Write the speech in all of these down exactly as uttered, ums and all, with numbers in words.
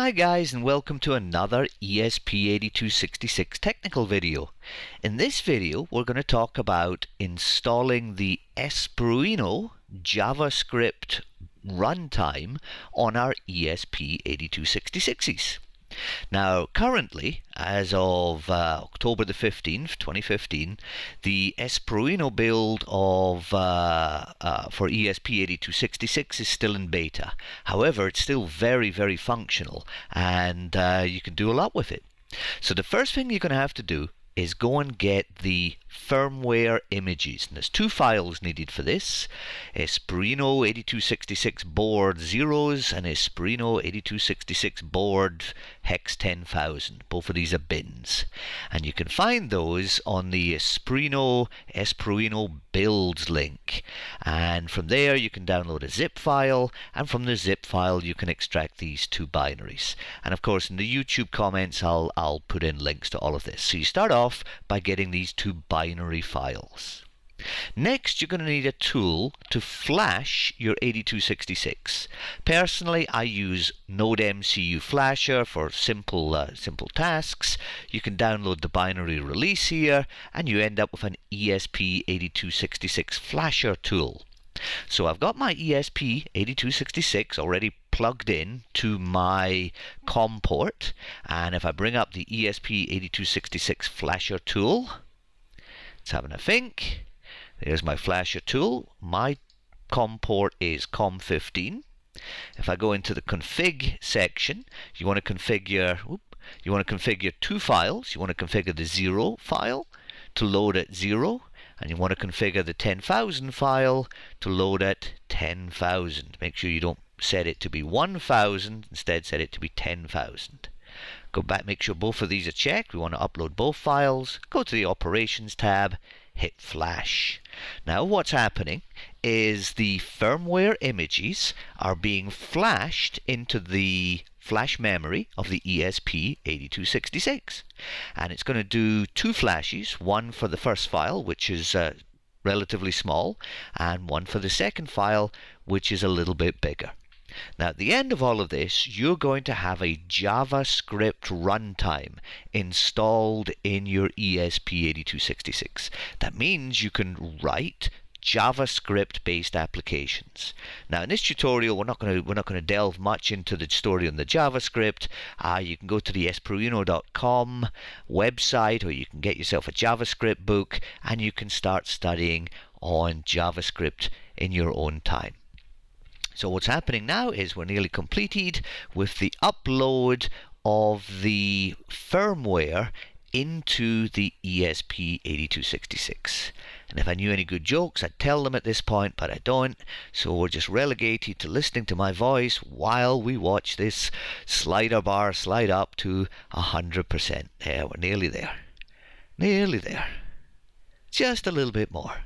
Hi guys, and welcome to another E S P eighty-two sixty-six technical video. In this video we're going to talk about installing the Espruino JavaScript runtime on our E S P eighty-two sixty-sixes. Now currently, as of uh, October the fifteenth, twenty fifteen, the Espruino build of uh, uh, for E S P eighty-two sixty-six is still in beta. However, it's still very, very functional, and uh, you can do a lot with it. So the first thing you're going to have to do is go and get the firmware images. And there's two files needed for this: Espruino eighty-two sixty-six board zeros and Espruino eighty-two sixty-six board hex ten thousand. Both of these are bins. And you can find those on the Espruino Espruino builds link. And from there you can download a zip file, and from the zip file you can extract these two binaries. And of course in the YouTube comments I'll I'll put in links to all of this. So you start off by getting these two binary files. Next, you're going to need a tool to flash your eighty-two sixty-six. Personally, I use NodeMCU Flasher for simple, uh, simple tasks. You can download the binary release here, and you end up with an E S P eighty-two sixty-six Flasher tool. So I've got my E S P eighty-two sixty-six already plugged in to my COM port, and if I bring up the E S P eighty-two sixty-six Flasher tool, it's having a think. There's my Flasher tool. My COM port is COM fifteen. If I go into the config section, you want to configure. Whoop, you want to configure two files. You want to configure the zero file to load at zero. And you want to configure the ten thousand file to load at ten thousand. Make sure you don't set it to be one thousand, instead set it to be ten thousand. Go back, make sure both of these are checked. We want to upload both files. Go to the Operations tab, hit Flash. Now what's happening is the firmware images are being flashed into the flash memory of the E S P eighty-two sixty-six, and it's going to do two flashes, one for the first file, which is uh, relatively small, and one for the second file, which is a little bit bigger. Now at the end of all of this, you're going to have a JavaScript runtime installed in your E S P eighty-two sixty-six. That means you can write JavaScript-based applications. Now, in this tutorial, we're not going to we're not going to delve much into the story on the JavaScript. Uh, you can go to the espruino dot com website, or you can get yourself a JavaScript book, and you can start studying on JavaScript in your own time. So, what's happening now is we're nearly completed with the upload of the firmware into the E S P eighty-two sixty-six. And if I knew any good jokes, I'd tell them at this point, but I don't. So we're just relegated to listening to my voice while we watch this slider bar slide up to one hundred percent. There, we're nearly there. Nearly there. Just a little bit more.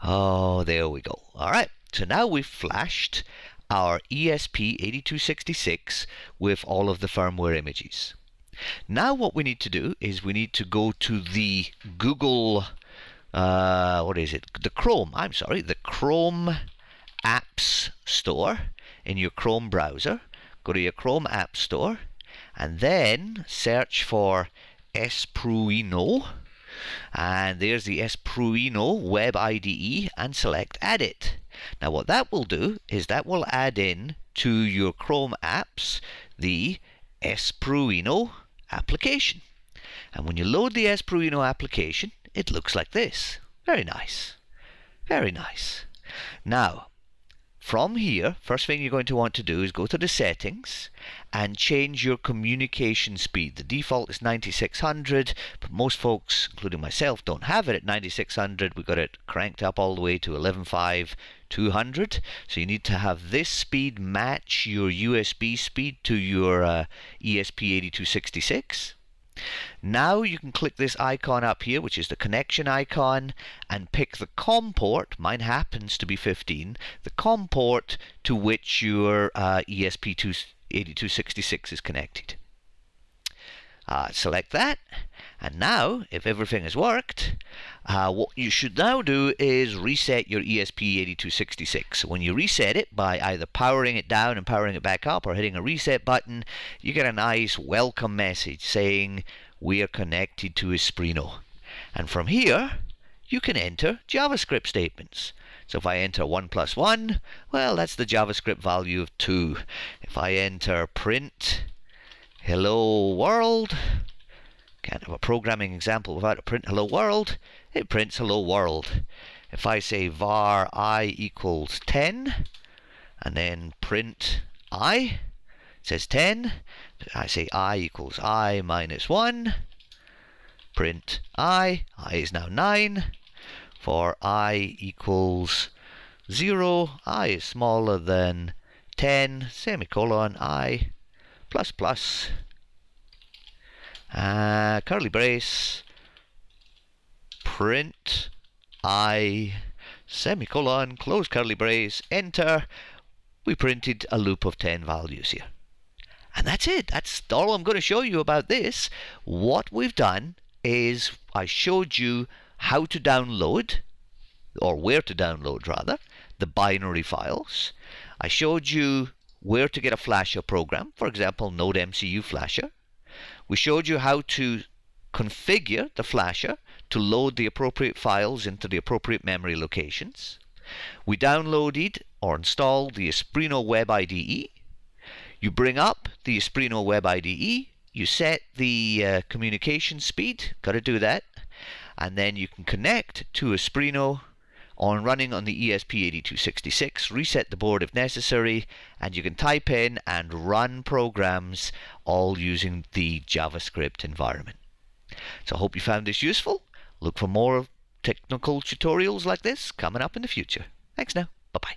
Oh, there we go. All right, so now we've flashed our E S P eighty-two sixty-six with all of the firmware images. Now what we need to do is we need to go to the Google, uh, what is it? The Chrome, I'm sorry, the Chrome Apps Store in your Chrome browser. Go to your Chrome Apps Store and then search for Espruino. And there's the Espruino Web I D E, and select Add It. Now what that will do is that will add in to your Chrome apps the Espruino application. And when you load the Espruino application, it looks like this. Very nice. Very nice. Now, from here, first thing you're going to want to do is go to the settings and change your communication speed. The default is ninety-six hundred, but most folks, including myself, don't have it at ninety-six hundred. We've got it cranked up all the way to eleven five two hundred. So you need to have this speed match your U S B speed to your uh, E S P eighty-two sixty-six. Now you can click this icon up here, which is the connection icon, and pick the COM port. Mine happens to be fifteen, the COM port to which your uh, E S P eighty-two sixty-six is connected. Uh, select that, and now if everything has worked, uh, what you should now do is reset your E S P eighty-two sixty-six. When you reset it by either powering it down and powering it back up or hitting a reset button, you get a nice welcome message saying we are connected to Espruino. And from here you can enter JavaScript statements. So if I enter one plus one, well, that's the JavaScript value of two. If I enter print hello world, can't have a programming example without a print hello world, it prints hello world. If I say var I equals ten and then print I, it says ten. I say I equals I minus one, print I, I is now nine. For I equals zero, I is smaller than ten, semicolon I plus plus, uh, curly brace, print I, semicolon, close curly brace, enter. We printed a loop of ten values here. And that's it. That's all I'm going to show you about this. What we've done is I showed you how to download, or where to download rather, the binary files. I showed you where to get a Flasher program, for example, NodeMCU Flasher. We showed you how to configure the Flasher to load the appropriate files into the appropriate memory locations. We downloaded or installed the Espruino Web I D E. You bring up the Espruino Web I D E, you set the uh, communication speed, got to do that, and then you can connect to Espruino on running on the E S P eighty-two sixty-six, reset the board if necessary, and you can type in and run programs all using the JavaScript environment. So I hope you found this useful. Look for more technical tutorials like this coming up in the future. Thanks now. Bye-bye.